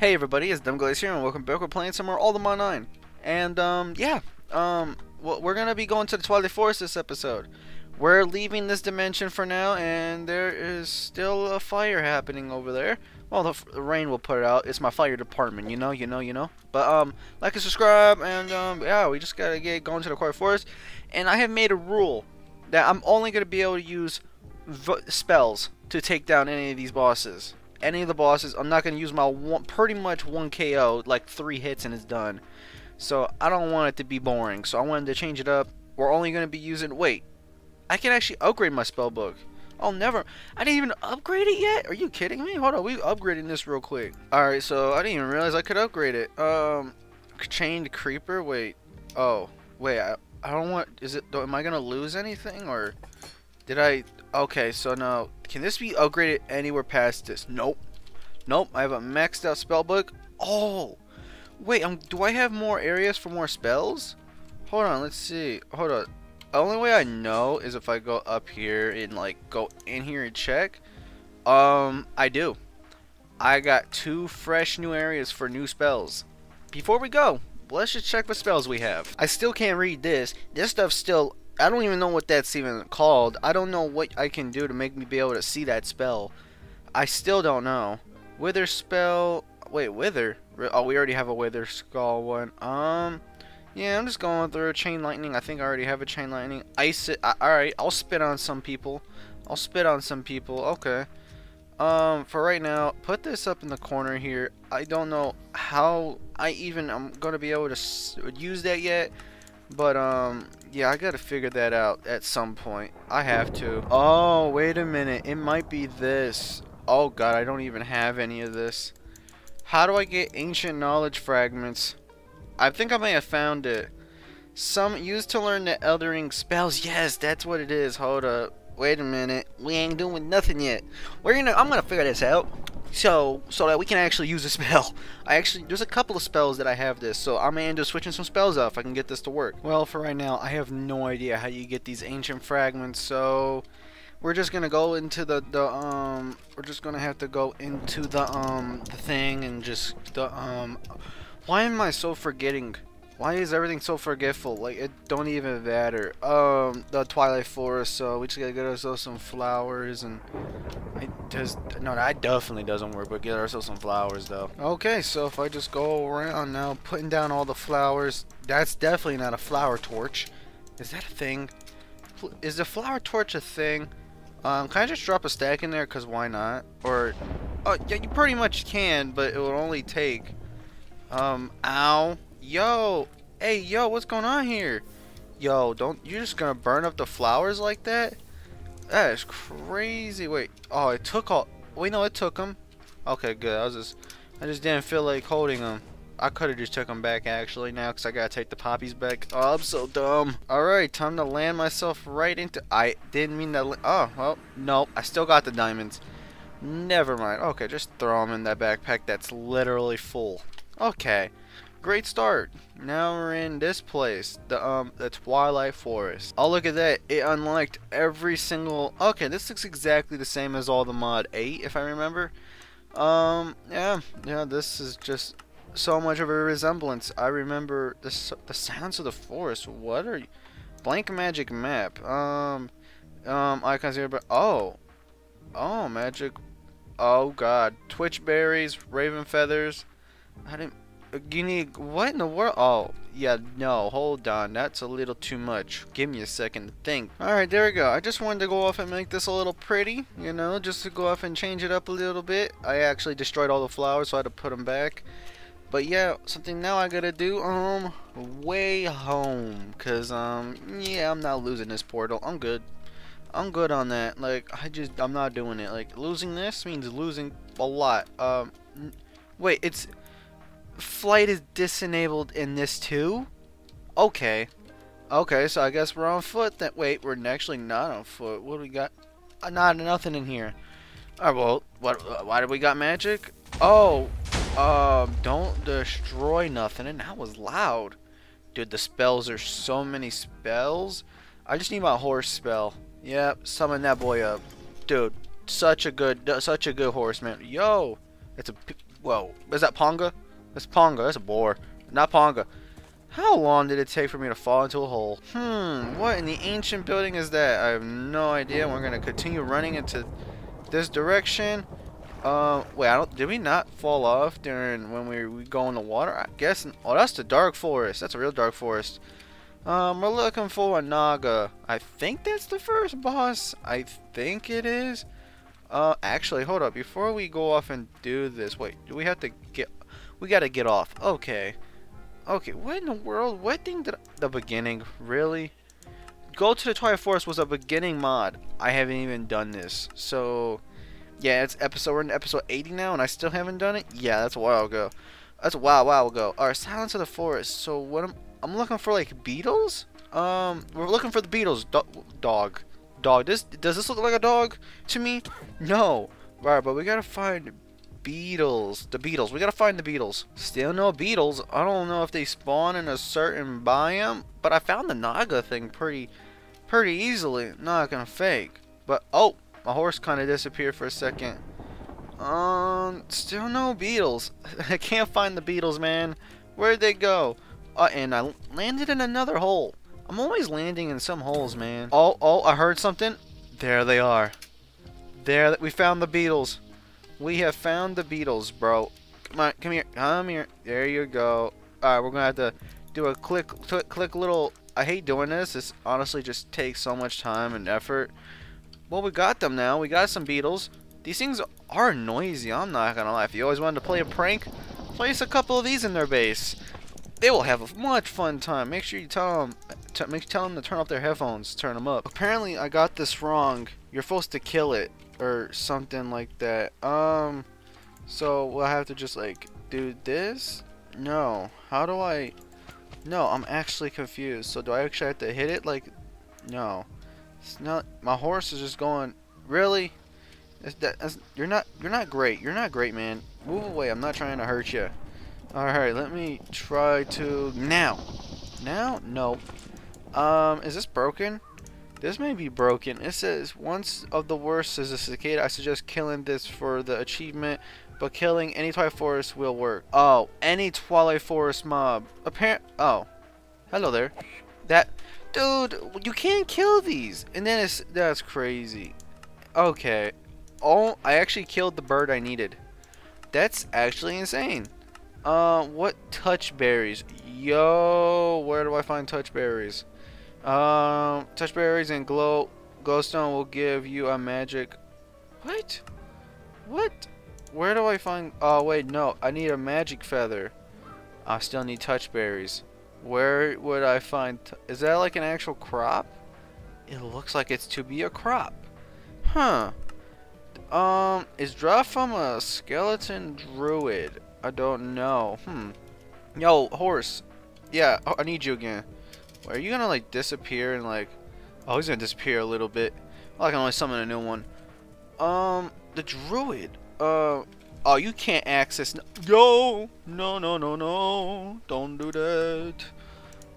Hey everybody, it's DomgodHilarious here, and welcome back. We're playing some more All The Mods 9. And, we're gonna be going to the Twilight Forest this episode. We're leaving this dimension for now, and there is still a fire happening over there. Well, the rain will put it out. It's my fire department, you know. But, like and subscribe, and, yeah, we just gotta get going to the Twilight Forest. And I have made a rule that I'm only gonna be able to use spells to take down any of these bosses. I'm not going to use my pretty much one KO, like 3 hits and it's done. So I don't want it to be boring, so I wanted to change it up. We're only going to be using, wait, I can actually upgrade my spell book. I didn't even upgrade it yet? Are you kidding me? Hold on, we're upgrading this real quick. Alright, so I didn't even realize I could upgrade it. Chained Creeper, wait, oh, wait, I don't want, am I going to lose anything, or did I? Okay, so now, can this be upgraded anywhere past this? Nope, I have a maxed out spellbook. Oh, wait, do I have more areas for more spells? Hold on, let's see, hold on. The only way I know is if I go up here and, like, go in here and check. I do. I got 2 fresh new areas for new spells. Before we go, let's just check what spells we have. I still can't read this. This stuff's still... I don't even know what that's even called. I don't know what I can do to make me be able to see that spell. I still don't know. Wither spell... Wait, wither? Oh, we already have a wither skull one. Yeah, I'm just going through. Chain lightning. I think I already have a chain lightning. Ice it. Alright, I'll spit on some people. Okay. For right now, put this up in the corner here. I don't know how I even am going to be able to use that yet. But, yeah, I gotta figure that out at some point. I have to. Oh, wait a minute. It might be this. Oh, God, I don't even have any of this. How do I get ancient knowledge fragments? I think I may have found it. Some used to learn the eldering spells. Yes, that's what it is. Hold up. Wait a minute. We ain't doing nothing yet. I'm gonna figure this out. So that we can actually use a spell. There's a couple of spells that I have this, so I may end up switching some spells out if I can get this to work. Well, for right now, I have no idea how you get these ancient fragments, so we're just gonna go into the thing and just why am I so forgetting? Why is everything so forgetful? Like, it don't even matter. The Twilight Forest, so we just gotta get ourselves some flowers and... that definitely doesn't work, but get ourselves some flowers, though. Okay, so if I just go around now, putting down all the flowers... That's definitely not a flower torch. Is that a thing? Is the flower torch a thing? Can I just drop a stack in there, because why not? Or... Oh, yeah, you pretty much can, but it will only take... Ow... Yo, hey, yo, what's going on here? Yo, you're just gonna burn up the flowers like that? That is crazy. Wait, oh, it took all, wait, no, it took them. Okay, good, I just didn't feel like holding them. I could've just took them back, actually, now, because I gotta take the poppies back. Oh, I'm so dumb. Alright, time to land myself right into, I didn't mean to, oh, well, nope, I still got the diamonds. Never mind, okay, just throw them in that backpack that's literally full. Okay. Great start. Now we're in this place, the Twilight Forest. Oh, look at that. It unlocked every single... Okay, this looks exactly the same as All The Mod 8, if I remember. Yeah, this is just so much of a resemblance. I remember the sounds of the forest. What are you... Blank magic map. Icons here, but... Oh, magic... Oh, God. Twitch berries, raven feathers. I didn't... You need, what in the world? Oh, yeah, no, hold on. That's a little too much. Give me a second to think. Alright, there we go. I just wanted to go off and make this a little pretty, you know, just to go off and change it up a little bit. I actually destroyed all the flowers, so I had to put them back. But yeah, something now I gotta do, way home. Cause, yeah, I'm not losing this portal. I'm good. I'm good on that. Like, I'm not doing it. Like, losing this means losing a lot. Wait, it's... Flight is disabled in this too? Okay, so I guess we're on foot then. Wait, we're actually not on foot. What do we got? Not nothing in here. Alright, well, why do we got magic? Oh, don't destroy nothing. And that was loud. Dude, the spells are so many spells. I just need my horse spell. Yep, summon that boy up. Dude, such a good horseman. Yo, it's a Whoa, is that Ponga? That's Ponga. That's a boar. Not Ponga. How long did it take for me to fall into a hole? What in the ancient building is that? I have no idea. We're gonna continue running into this direction. Wait, did we not fall off during when we go in the water? I guess. Oh, that's the dark forest. That's a real dark forest. We're looking for a Naga. I think that's the first boss. I think it is. Actually, hold up. Before we go off and do this, wait. Do we have to get? We gotta get off. Okay. Okay, what in the world? What thing did the beginning? Really? Go to the Twilight Forest was a beginning mod. I haven't even done this. So, yeah, we're in episode 80 now, and I still haven't done it? Yeah, that's a while ago. That's a while ago. Alright, Silence of the Forest. So, what I'm looking for, like, beetles? We're looking for the beetles. Dog. Does this look like a dog to me? No. Alright, but we gotta find beetles. The beetles. We gotta find the beetles. Still no beetles. I don't know if they spawn in a certain biome, but I found the Naga thing pretty easily. Not gonna fake. But oh, my horse kind of disappeared for a second. Still no beetles. I can't find the beetles, man. Where'd they go? And I landed in another hole. I'm always landing in some holes, man. Oh, I heard something. There they are. There, we found the beetles. We have found the beetles, bro. Come on, come here. There you go. Alright, we're gonna have to do a click little. I hate doing this. This honestly just takes so much time and effort. Well, we got them now. We got some beetles. These things are noisy, I'm not gonna lie. If you always wanted to play a prank, place a couple of these in their base. They will have a much fun time. Make sure you tell them to turn off their headphones. Turn them up. Apparently, I got this wrong. You're supposed to kill it. Or something like that. So we'll have to just like do this. No, how do I? No, I'm actually confused. So do I actually have to hit it? Like, no, it's not. My horse is just going. Really? You're not great. You're not great, man. Move away. I'm not trying to hurt you. All right, let me try to now. No. Is this broken? This may be broken. It says, once of the worst, says a cicada. I suggest killing this for the achievement, but killing any Twilight Forest will work. Oh, any Twilight Forest mob. Oh, hello there. Dude, you can't kill these. And then that's crazy. Okay. Oh, I actually killed the bird I needed. That's actually insane. What touch berries? Yo, where do I find touch berries? Touch berries and glowstone will give you a magic. What? Where do I find? Oh wait, no. I need a magic feather. I still need touch berries. Where would I find? Is that like an actual crop? It looks like it's to be a crop. Huh. Is draw from a skeleton druid. I don't know. Yo, horse. Yeah, I need you again. Are you gonna like disappear and like? Oh, he's gonna disappear a little bit. Well, I can only summon a new one. The druid. Oh, you can't access. Yo, no, don't do that.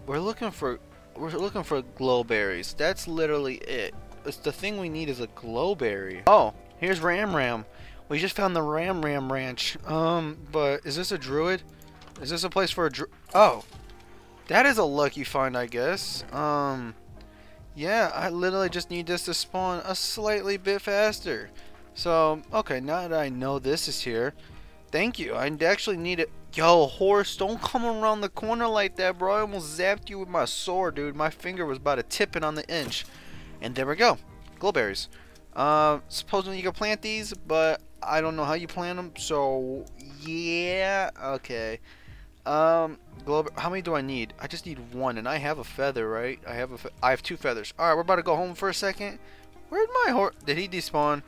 We're looking for glowberries. That's literally it. It's the thing we need is a glowberry. Oh, here's Ram Ram. We just found the Ram Ram Ranch. But is this a druid? Is this a place for a druid? Oh. That is a lucky find, I guess. Yeah, I literally just need this to spawn a slightly bit faster. So, okay, now that I know this is here, thank you. I actually need it. Yo, horse, don't come around the corner like that, bro. I almost zapped you with my sword, dude. My finger was about to tip it on the inch. And there we go. Glowberries. Supposedly you can plant these, but I don't know how you plant them. So, yeah, okay. How many do I need? I just need one, and I have a feather, right? I have two feathers. All right, we're about to go home for a second. Where'd my horse? Did he despawn?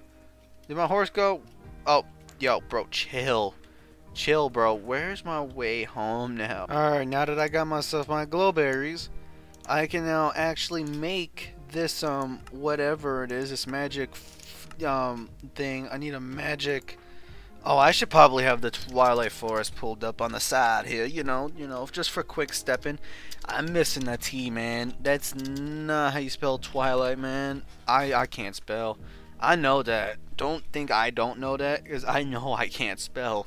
Did my horse go? Oh, yo, bro, chill, bro. Where's my way home now? All right, now that I got myself my glowberries, I can now actually make this whatever it is, this magic thing. I need a magic. Oh, I should probably have the Twilight Forest pulled up on the side here, you know, just for quick stepping. I'm missing a T, man. That's not how you spell Twilight, man. I can't spell. I know that. Don't think I don't know that, because I know I can't spell.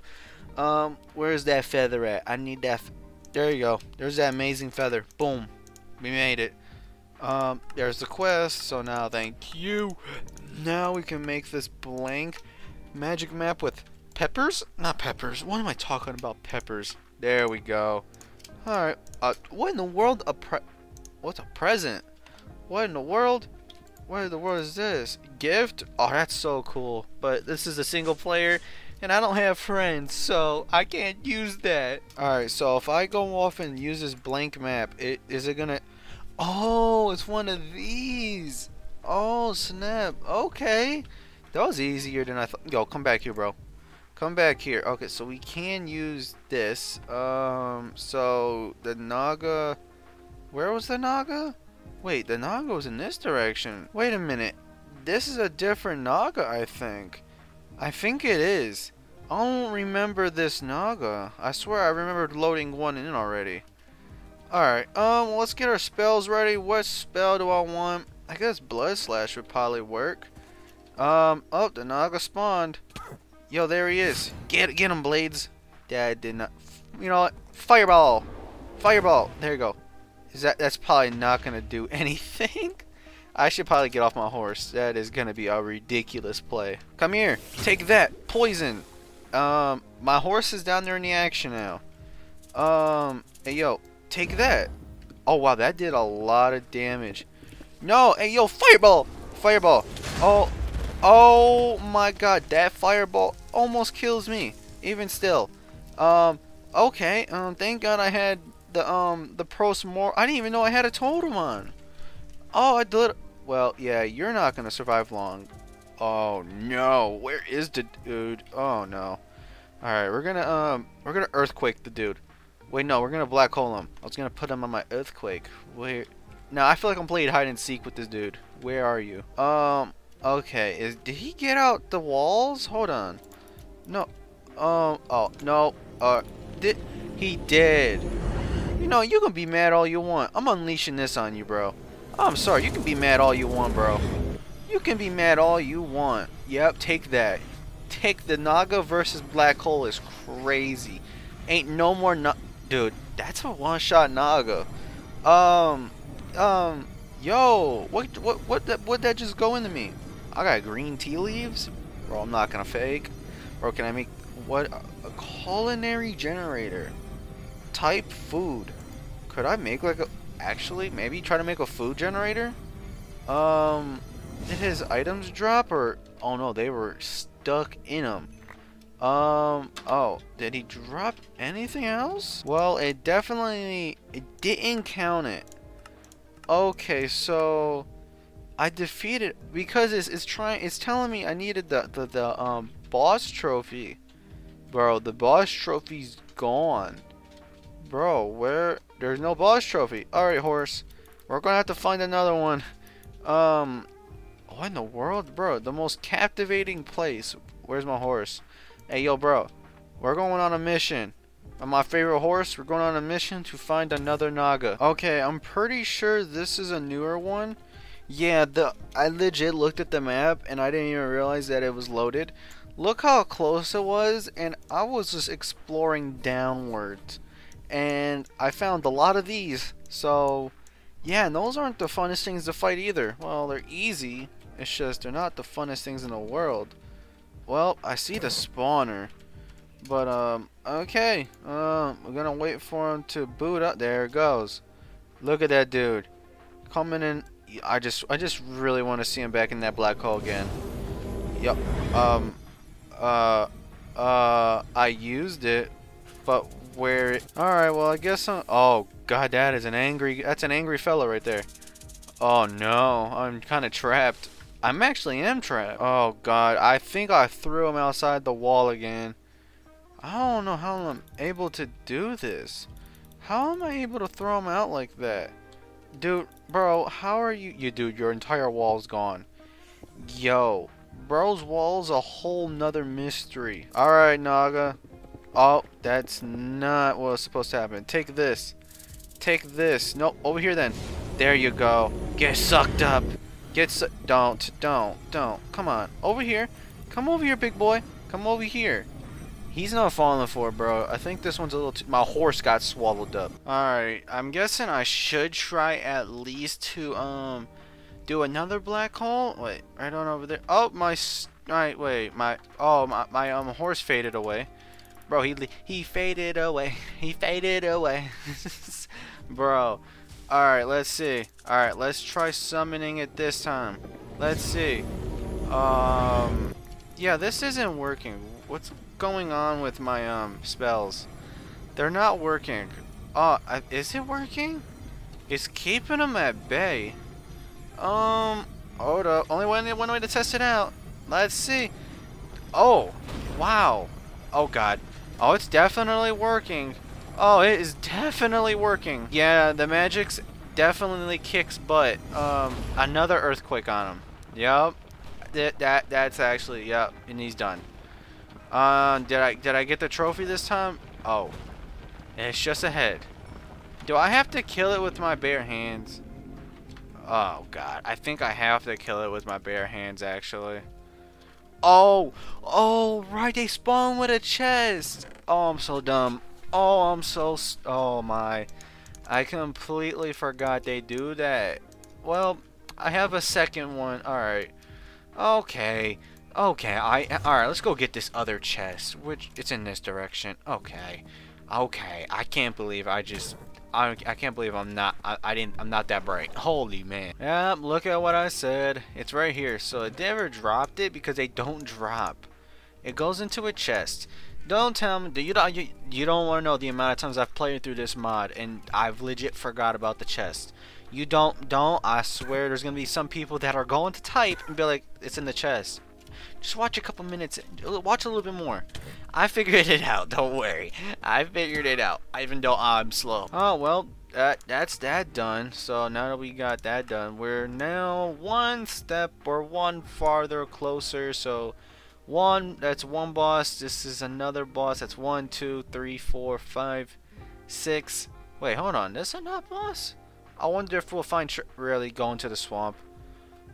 Where's that feather at? I need that. There you go. There's that amazing feather. Boom. We made it. There's the quest. So now, thank you. Now we can make this blank magic map with peppers? Not peppers. What am I talking about? Peppers. There we go. Alright. What in the world? What's a present? What in the world? What in the world is this? Gift? Oh, that's so cool. But this is a single player. And I don't have friends, so I can't use that. Alright, so if I go off and use this blank map, is it gonna... Oh, it's one of these. Oh, snap. Okay. That was easier than I thought. Yo, come back here, bro. Come back here. Okay, so we can use this. So the Naga... Where was the Naga? Wait, the Naga was in this direction. Wait a minute. This is a different Naga, I think. I think it is. I don't remember this Naga. I swear I remembered loading one in already. Alright, let's get our spells ready. What spell do I want? I guess Blood Slash would probably work. Oh, the Naga spawned. Yo, there he is. Get him, Blades. Dad did not... You know what? Fireball! Fireball! There you go. Is that's probably not gonna do anything. I should probably get off my horse. That is gonna be a ridiculous play. Come here. Take that. Poison. My horse is down there in the action now. Hey, yo. Take that. Oh, wow. That did a lot of damage. No. Hey, yo. Fireball. Fireball. Oh. Oh, my God. That fireball almost kills me. Even still. Okay. Thank God I had the prosmor. I didn't even know I had a totem on. Oh, I did. Well, yeah, you're not gonna survive long. Oh no, where is the dude? Oh no. All right, we're gonna earthquake the dude. Wait, no, we're gonna black hole him. I was gonna put him on my earthquake. Where? Now I feel like I'm playing hide and seek with this dude. Where are you? Okay. Did he get out the walls? Hold on. No. Oh no. Did he did? You know, you can be mad all you want. I'm unleashing this on you, bro. I'm sorry, you can be mad all you want, bro. You can be mad all you want. Yep, take that. Take the Naga versus Black Hole is crazy. Ain't no more dude, that's a one-shot Naga. Yo, what'd that just go into me? I got green tea leaves? Bro, I'm not gonna fake. Bro, can I make, what, a culinary generator? Type food. Could I make like a... Actually, maybe try to make a food generator. Did his items drop or? Oh no, they were stuck in them. Oh, did he drop anything else? Well, it definitely didn't count it. Okay, so I defeated because it's trying. It's telling me I needed the boss trophy, bro. The boss trophy's gone, bro. Where? There's no boss trophy. Alright, horse. We're gonna have to find another one. What in the world? Bro, the most captivating place. Where's my horse? Hey, yo, bro. We're going on a mission. I'm my favorite horse. We're going on a mission to find another Naga. Okay, I'm pretty sure this is a newer one. Yeah, I legit looked at the map and I didn't even realize that it was loaded. Look how close it was, and I was just exploring downwards. And I found a lot of these, so yeah, and those aren't the funnest things to fight either. Well, they're easy, it's just they're not the funnest things in the world. Well, I see the spawner, but okay, we're gonna wait for him to boot up. There it goes. Look at that dude coming in. I just really want to see him back in that black hole again. Yep. I used it, but where it, all right, well, I guess I'm, oh god, that's an angry fella right there. Oh no, I'm kind of trapped. I am trapped. Oh god, I think I threw him outside the wall again. I don't know how I'm able to do this. How am I able to throw him out like that? Dude, bro, how are you dude, your entire wall's gone. Yo, bro's wall's a whole nother mystery. All right, Naga. Oh, that's not what was supposed to happen. Take this. Take this. Nope, over here then. There you go. Get sucked up. Get sucked. Don't. Come on. Over here. Come over here, big boy. Come over here. He's not falling for it, bro. I think this one's a little too... My horse got swallowed up. Alright, I'm guessing I should try at least to, do another black hole. Wait, right on over there. Oh, my... Alright, wait, my... Oh, my horse faded away. Bro, he faded away. He faded away. Bro. Alright, let's see. Alright, let's try summoning it this time. Let's see. Yeah, this isn't working. What's going on with my spells? They're not working. Is it working? It's keeping them at bay. Hold up. Only one way to test it out. Let's see. Oh, wow. Oh god. Oh, it's definitely working. Oh, it is definitely working. Yeah, the magic's definitely kicks butt. Another earthquake on him. Yep. That's actually, yep, and he's done. Did I get the trophy this time? Oh, it's just a head. Do I have to kill it with my bare hands? Oh god, I think I have to kill it with my bare hands actually. Oh right, they spawn with a chest. Oh, I'm so dumb. Oh, I'm so oh my, I completely forgot they do that. Well, I have a second one. All right. Okay, alright, let's go get this other chest, which, it's in this direction, okay, I can't believe I can't believe I'm not that bright, holy man. Yep, look at what I said, it's right here, so it never dropped it because they don't drop. It goes into a chest. Don't tell me, you don't want to know the amount of times I've played through this mod, and I've legit forgot about the chest. You don't, I swear there's gonna be some people that are going to type and be like, it's in the chest. Just watch a couple minutes, watch a little bit more. I figured it out, don't worry. I figured it out, even though I'm slow. Oh, well, that's that done. So now that we got that done, we're now one step or one farther closer. So that's one boss, this is another boss, that's 1, 2, 3, 4, 5, 6. Wait, hold on, that's another boss? I wonder if we'll find, really going to the swamp.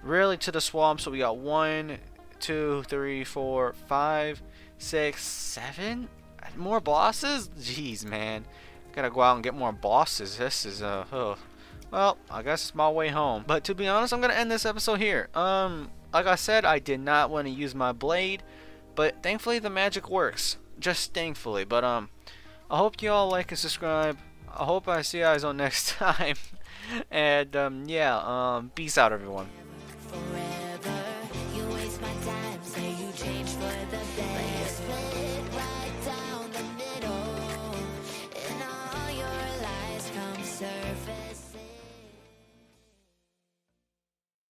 Really to the swamp, so we got 1, 2, 3, 4, 5, 6, 7 more bosses. Jeez, man, gotta go out and get more bosses. This is well, I guess it's my way home. But to be honest, I'm gonna end this episode here. Like I said, I did not want to use my blade, but thankfully the magic works, just thankfully. But I hope you all like and subscribe. I hope I see you guys on next time. And yeah, peace out everyone.